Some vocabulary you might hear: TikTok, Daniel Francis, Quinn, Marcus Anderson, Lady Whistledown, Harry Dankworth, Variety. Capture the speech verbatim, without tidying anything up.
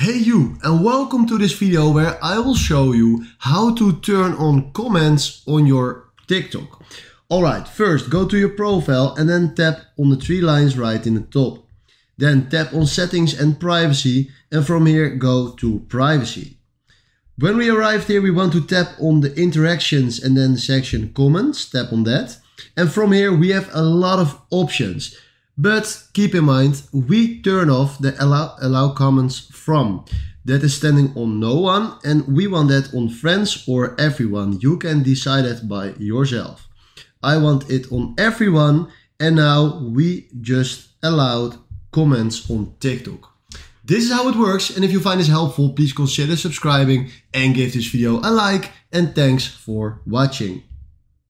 Hey you, and welcome to this video where I will show you how to turn on comments on your TikTok. Alright, first go to your profile and then tap on the three lines right in the top. Then tap on settings and privacy, and from here go to privacy. When we arrived here we want to tap on the interactions and then the section comments, tap on that. And from here we have a lot of options. But keep in mind, we turn off the allow, allow comments from. That is standing on no one, and we want that on friends or everyone. You can decide that by yourself. I want it on everyone, and now we just allowed comments on TikTok. This is how it works, and if you find this helpful, please consider subscribing and give this video a like, and thanks for watching.